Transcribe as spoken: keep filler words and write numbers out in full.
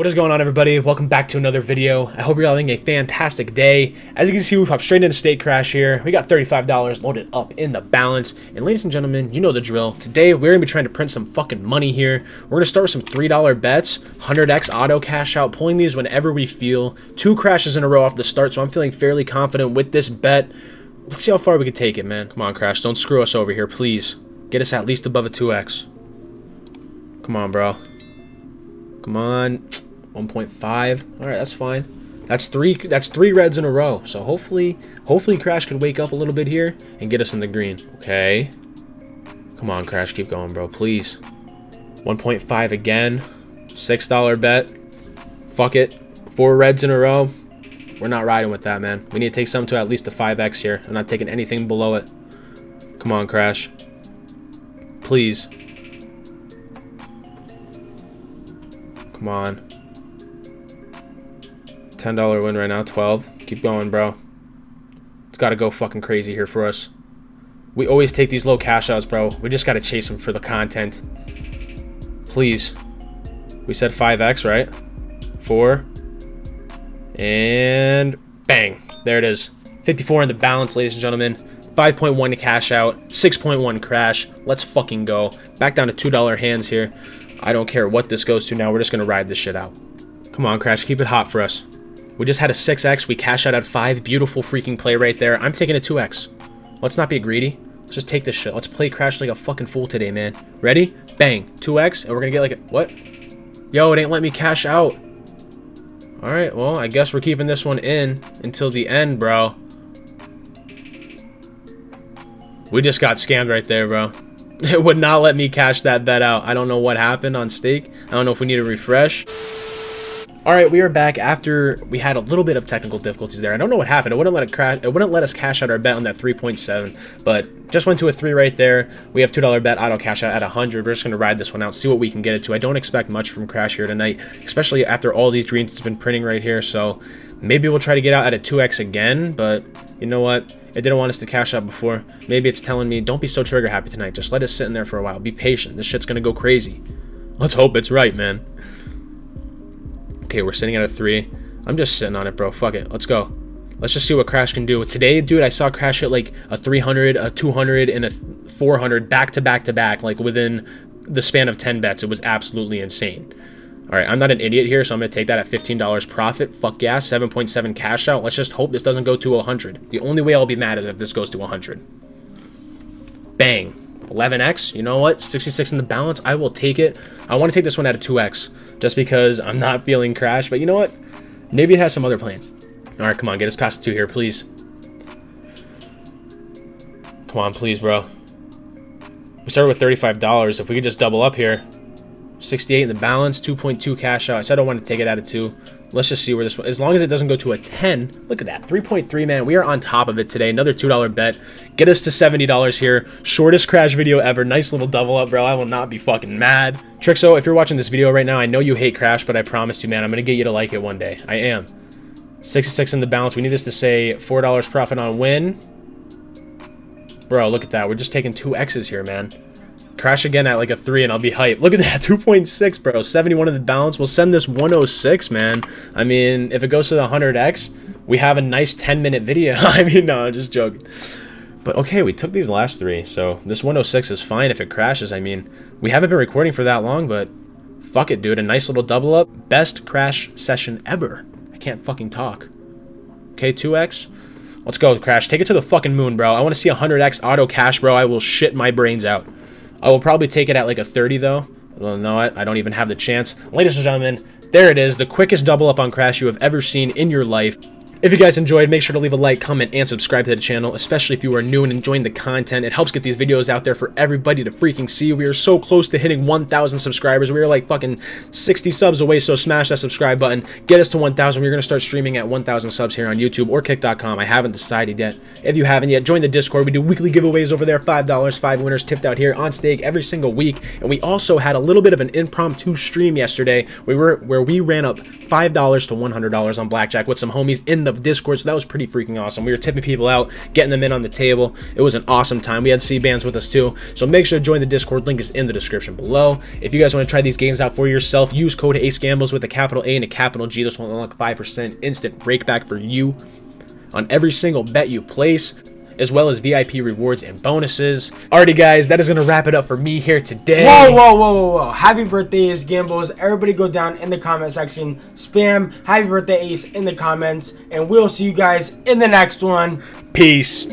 What is going on, everybody? Welcome back to another video. I hope you're all having a fantastic day. As you can see, we popped straight into Stake Crash here. We got thirty-five dollars loaded up in the balance. And ladies and gentlemen, you know the drill. Today, we're going to be trying to print some fucking money here. We're going to start with some three dollar bets, one hundred X auto cash out, pulling these whenever we feel. Two crashes in a row off the start, so I'm feeling fairly confident with this bet. Let's see how far we can take it, man. Come on, Crash. Don't screw us over here, please. Get us at least above a two X. Come on, bro. Come on. one point five. All right, that's fine. That's three that's three reds in a row. So hopefully, hopefully Crash could wake up a little bit here and get us in the green. Okay. Come on, Crash, keep going, bro, please. one point five again. six dollar bet. Fuck it. Four reds in a row. We're not riding with that, man. We need to take some to at least a five X here. I'm not taking anything below it. Come on, Crash. Please. Come on. ten dollar win right now. twelve. Keep going, bro. It's got to go fucking crazy here for us. We always take these low cash outs, bro. We just got to chase them for the content. Please. We said five X, right? four. And bang. There it is. fifty-four in the balance, ladies and gentlemen. five point one to cash out. six point one crash. Let's fucking go. Back down to two dollar hands here. I don't care what this goes to now. We're just going to ride this shit out. Come on, Crash. Keep it hot for us. We just had a six X. We cash out at five. Beautiful freaking play right there. I'm taking a two X. Let's not be greedy. Let's just take this shit. Let's play Crash like a fucking fool today, man. Ready? Bang. two X. And we're going to get like a... What? Yo, it ain't letting me cash out. All right. Well, I guess we're keeping this one in until the end, bro. We just got scammed right there, bro. It would not let me cash that bet out. I don't know what happened on Stake. I don't know if we need a refresh. All right, we are back after we had a little bit of technical difficulties there. I don't know what happened. It wouldn't let it crash. It wouldn't let us cash out our bet on that three point seven, but just went to a three right there. We have two dollar bet auto cash out at one hundred. We're just going to ride this one out, see what we can get it to. I don't expect much from Crash here tonight, especially after all these greens it's been printing right here. So maybe we'll try to get out at a two X again, but you know what? It didn't want us to cash out before. Maybe it's telling me, don't be so trigger happy tonight. Just let us sit in there for a while. Be patient. This shit's going to go crazy. Let's hope it's right, man. Okay, we're sitting at a three. I'm just sitting on it, bro. Fuck it. Let's go. Let's just see what Crash can do. Today, dude, I saw Crash hit like a three hundred, a two hundred, and a four hundred back to back to back, like within the span of ten bets. It was absolutely insane. All right, I'm not an idiot here, so I'm going to take that at fifteen dollars profit. Fuck yeah, seven point seven cash out. Let's just hope this doesn't go to one hundred. The only way I'll be mad is if this goes to one hundred. Bang. eleven X. You know what? sixty-six in the balance. I will take it. I want to take this one at a two X just because I'm not feeling Crash. But you know what? Maybe it has some other plans. All right, come on. Get us past the two here, please. Come on, please, bro. We started with thirty-five dollars. If we could just double up here. sixty-eight in the balance, two point two cash out. I said I don't want to take it out of two. Let's just see where this one, as long as it doesn't go to a ten. Look at that, three point three, man. We are on top of it today. Another two dollar bet. Get us to seventy dollars here. Shortest Crash video ever. Nice little double up, bro. I will not be fucking mad. Trixo, if you're watching this video right now, I know you hate Crash, but I promise you, man, I'm going to get you to like it one day. I am. sixty-six in the balance. We need this to say four dollars profit on win. Bro, look at that. We're just taking two X's here, man. Crash again at like a three and I'll be hyped. Look at that, two point six, bro. seventy-one in the balance. We'll send this one oh six, man. I mean, if it goes to the one hundred X, we have a nice ten minute video. I mean, no, I'm just joking. But okay, we took these last three, so this one oh six is fine if it crashes. I mean, we haven't been recording for that long, but fuck it, dude. A nice little double up. Best Crash session ever. I can't fucking talk. Okay, two X. Let's go, Crash. Take it to the fucking moon, bro. I want to see one hundred X auto cash, bro. I will shit my brains out. I will probably take it at like a thirty, though. Well, no, I don't even have the chance. Ladies and gentlemen, there it is. The quickest double up on Crash you have ever seen in your life. If you guys enjoyed, make sure to leave a like, comment, and subscribe to the channel, especially if you are new and enjoying the content. It helps get these videos out there for everybody to freaking see. We are so close to hitting one thousand subscribers. We are like fucking sixty subs away, so smash that subscribe button. Get us to one thousand. We're going to start streaming at one thousand subs here on YouTube or kick dot com. I haven't decided yet. If you haven't yet, join the Discord. We do weekly giveaways over there. five dollars, five winners tipped out here on Stake every single week. And we also had a little bit of an impromptu stream yesterday where we, were, where we ran up five dollars to one hundred dollars on Blackjack with some homies in the up Discord, so that was pretty freaking awesome. We were tipping people out, getting them in on the table. It was an awesome time. We had C-Bands with us too, so make sure to join the Discord. Link is in the description below. If you guys want to try these games out for yourself, use code AceGambles with a capital A and a capital G. This will unlock five percent instant breakback for you on every single bet you place, as well as V I P rewards and bonuses. Alrighty, guys, that is gonna wrap it up for me here today. Whoa, whoa, whoa, whoa, whoa. Happy birthday, Ace Gambles. Everybody go down in the comment section, spam happy birthday Ace in the comments, and we'll see you guys in the next one. Peace.